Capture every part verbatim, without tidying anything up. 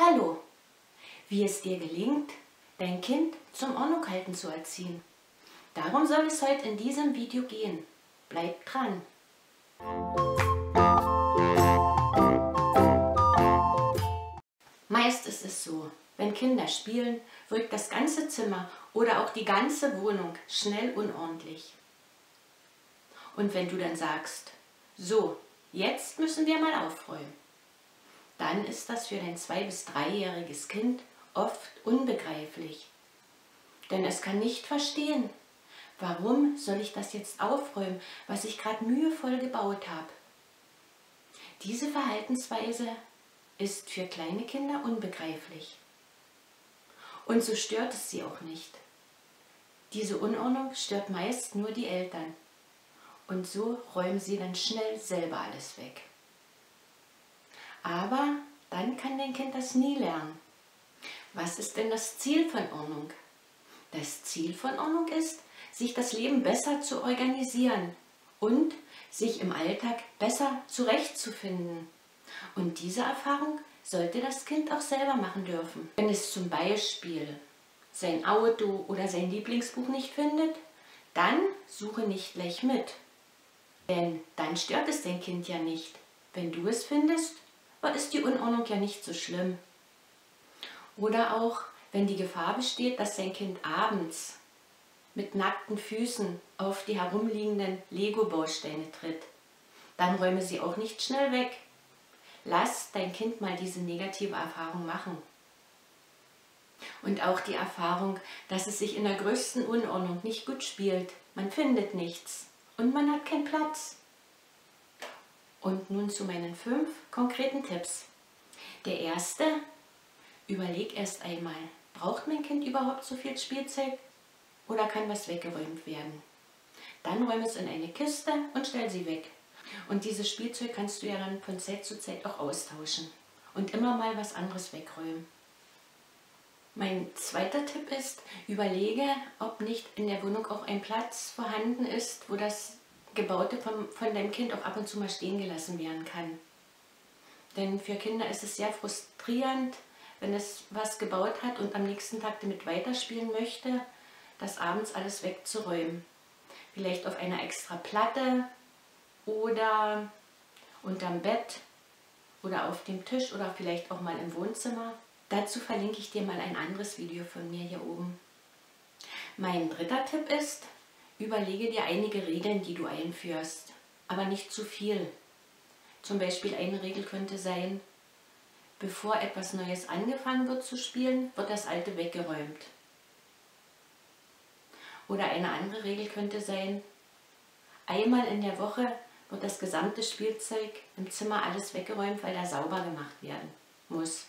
Hallo, wie es dir gelingt, dein Kind zum Ordnunghalten zu erziehen. Darum soll es heute in diesem Video gehen. Bleib dran! Meist ist es so, wenn Kinder spielen, wirkt das ganze Zimmer oder auch die ganze Wohnung schnell unordentlich. Und wenn du dann sagst, so, jetzt müssen wir mal aufräumen, dann ist das für dein zwei- bis dreijähriges Kind oft unbegreiflich. Denn es kann nicht verstehen, warum soll ich das jetzt aufräumen, was ich gerade mühevoll gebaut habe. Diese Verhaltensweise ist für kleine Kinder unbegreiflich. Und so stört es sie auch nicht. Diese Unordnung stört meist nur die Eltern. Und so räumen sie dann schnell selber alles weg. Aber dann kann dein Kind das nie lernen. Was ist denn das Ziel von Ordnung? Das Ziel von Ordnung ist, sich das Leben besser zu organisieren und sich im Alltag besser zurechtzufinden. Und diese Erfahrung sollte das Kind auch selber machen dürfen. Wenn es zum Beispiel sein Auto oder sein Lieblingsbuch nicht findet, dann suche nicht gleich mit. Denn dann stört es dein Kind ja nicht. Wenn du es findest, ist die Unordnung ja nicht so schlimm. Oder auch, wenn die Gefahr besteht, dass dein Kind abends mit nackten Füßen auf die herumliegenden Lego-Bausteine tritt, dann räume sie auch nicht schnell weg. Lass dein Kind mal diese negative Erfahrung machen. Und auch die Erfahrung, dass es sich in der größten Unordnung nicht gut spielt. Man findet nichts und man hat keinen Platz. Und nun zu meinen fünf konkreten Tipps. Der erste, überleg erst einmal, braucht mein Kind überhaupt so viel Spielzeug oder kann was weggeräumt werden? Dann räume es in eine Kiste und stell sie weg. Und dieses Spielzeug kannst du ja dann von Zeit zu Zeit auch austauschen und immer mal was anderes wegräumen. Mein zweiter Tipp ist, überlege, ob nicht in der Wohnung auch ein Platz vorhanden ist, wo das Gebaute von, von deinem Kind auch ab und zu mal stehen gelassen werden kann. Denn für Kinder ist es sehr frustrierend, wenn es was gebaut hat und am nächsten Tag damit weiterspielen möchte, das abends alles wegzuräumen. Vielleicht auf einer extra Platte oder unterm Bett oder auf dem Tisch oder vielleicht auch mal im Wohnzimmer. Dazu verlinke ich dir mal ein anderes Video von mir hier oben. Mein dritter Tipp ist, überlege dir einige Regeln, die du einführst, aber nicht zu viel. Zum Beispiel eine Regel könnte sein, bevor etwas Neues angefangen wird zu spielen, wird das Alte weggeräumt. Oder eine andere Regel könnte sein, einmal in der Woche wird das gesamte Spielzeug im Zimmer alles weggeräumt, weil da sauber gemacht werden muss.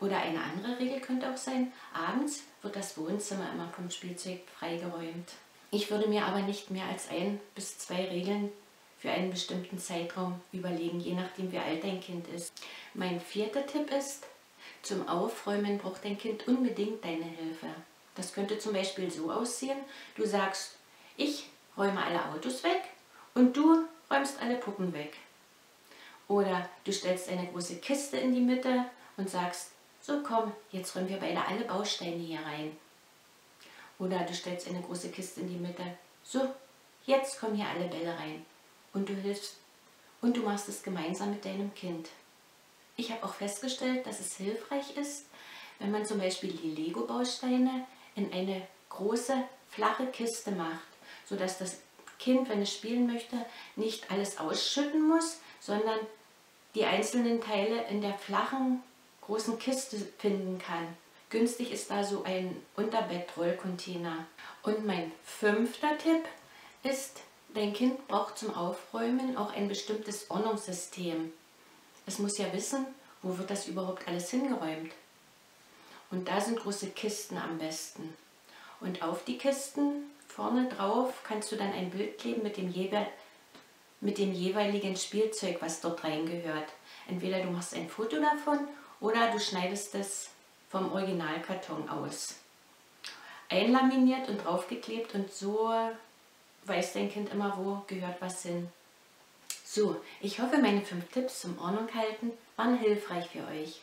Oder eine andere Regel könnte auch sein, abends wird das Wohnzimmer immer vom Spielzeug freigeräumt. Ich würde mir aber nicht mehr als ein bis zwei Regeln für einen bestimmten Zeitraum überlegen, je nachdem wie alt dein Kind ist. Mein vierter Tipp ist, zum Aufräumen braucht dein Kind unbedingt deine Hilfe. Das könnte zum Beispiel so aussehen, du sagst, ich räume alle Autos weg und du räumst alle Puppen weg. Oder du stellst eine große Kiste in die Mitte und sagst, so komm, jetzt räumen wir beide alle Bausteine hier rein. Oder du stellst eine große Kiste in die Mitte. So, jetzt kommen hier alle Bälle rein. Und du hilfst. Und du machst es gemeinsam mit deinem Kind. Ich habe auch festgestellt, dass es hilfreich ist, wenn man zum Beispiel die Lego-Bausteine in eine große, flache Kiste macht, sodass das Kind, wenn es spielen möchte, nicht alles ausschütten muss, sondern die einzelnen Teile in der flachen, großen Kiste finden kann. Günstig ist da so ein Unterbett-Rollcontainer. Und mein fünfter Tipp ist, dein Kind braucht zum Aufräumen auch ein bestimmtes Ordnungssystem. Es muss ja wissen, wo wird das überhaupt alles hingeräumt. Und da sind große Kisten am besten. Und auf die Kisten, vorne drauf, kannst du dann ein Bild kleben mit dem, jewe- mit dem jeweiligen Spielzeug, was dort reingehört. Entweder du machst ein Foto davon oder du schneidest es vom Originalkarton aus. Einlaminiert und draufgeklebt und so weiß dein Kind immer, wo gehört was hin. So, ich hoffe, meine fünf Tipps zum Ordnung halten waren hilfreich für euch.